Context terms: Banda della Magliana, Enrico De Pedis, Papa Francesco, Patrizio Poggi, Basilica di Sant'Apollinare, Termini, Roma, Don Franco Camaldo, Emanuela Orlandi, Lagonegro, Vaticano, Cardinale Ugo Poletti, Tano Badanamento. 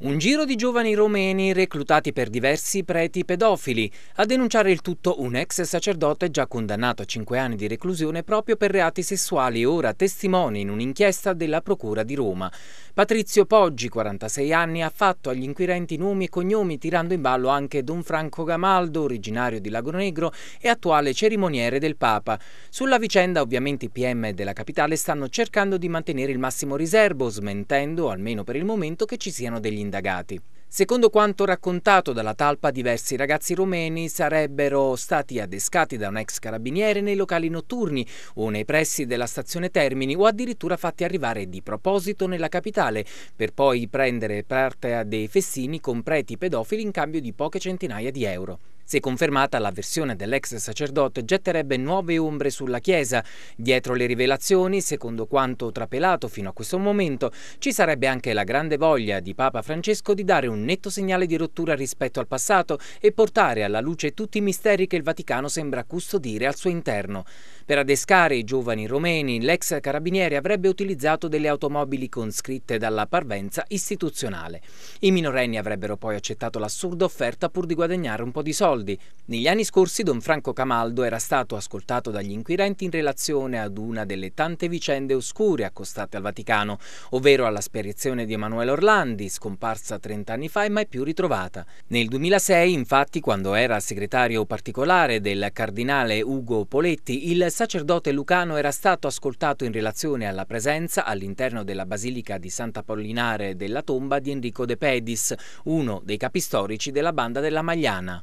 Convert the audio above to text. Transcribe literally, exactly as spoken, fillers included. Un giro di giovani romeni reclutati per diversi preti pedofili. A denunciare il tutto un ex sacerdote già condannato a cinque anni di reclusione proprio per reati sessuali, ora testimone in un'inchiesta della Procura di Roma. Patrizio Poggi, quarantasei anni, ha fatto agli inquirenti nomi e cognomi, tirando in ballo anche Don Franco Camaldo, originario di Lagonegro e attuale cerimoniere del Papa. Sulla vicenda ovviamente i P M della capitale stanno cercando di mantenere il massimo riserbo, smentendo, almeno per il momento, che ci siano degli indagati. Secondo quanto raccontato dalla talpa, diversi ragazzi romeni sarebbero stati adescati da un ex carabiniere nei locali notturni o nei pressi della stazione Termini, o addirittura fatti arrivare di proposito nella capitale per poi prendere parte a dei festini con preti pedofili in cambio di poche centinaia di euro. Se confermata, la versione dell'ex sacerdote getterebbe nuove ombre sulla Chiesa. Dietro le rivelazioni, secondo quanto trapelato fino a questo momento, ci sarebbe anche la grande voglia di Papa Francesco di dare un netto segnale di rottura rispetto al passato e portare alla luce tutti i misteri che il Vaticano sembra custodire al suo interno. Per adescare i giovani romeni, l'ex carabiniere avrebbe utilizzato delle automobili conscritte dalla parvenza istituzionale. I minorenni avrebbero poi accettato l'assurda offerta pur di guadagnare un po' di soldi. Negli anni scorsi Don Franco Camaldo era stato ascoltato dagli inquirenti in relazione ad una delle tante vicende oscure accostate al Vaticano, ovvero alla sparizione di Emanuela Orlandi, scomparsa trent'anni fa e mai più ritrovata. Nel duemilasei, infatti, quando era segretario particolare del Cardinale Ugo Poletti, il sacerdote lucano era stato ascoltato in relazione alla presenza all'interno della Basilica di Sant'Apollinare della tomba di Enrico De Pedis, uno dei capistorici della Banda della Magliana.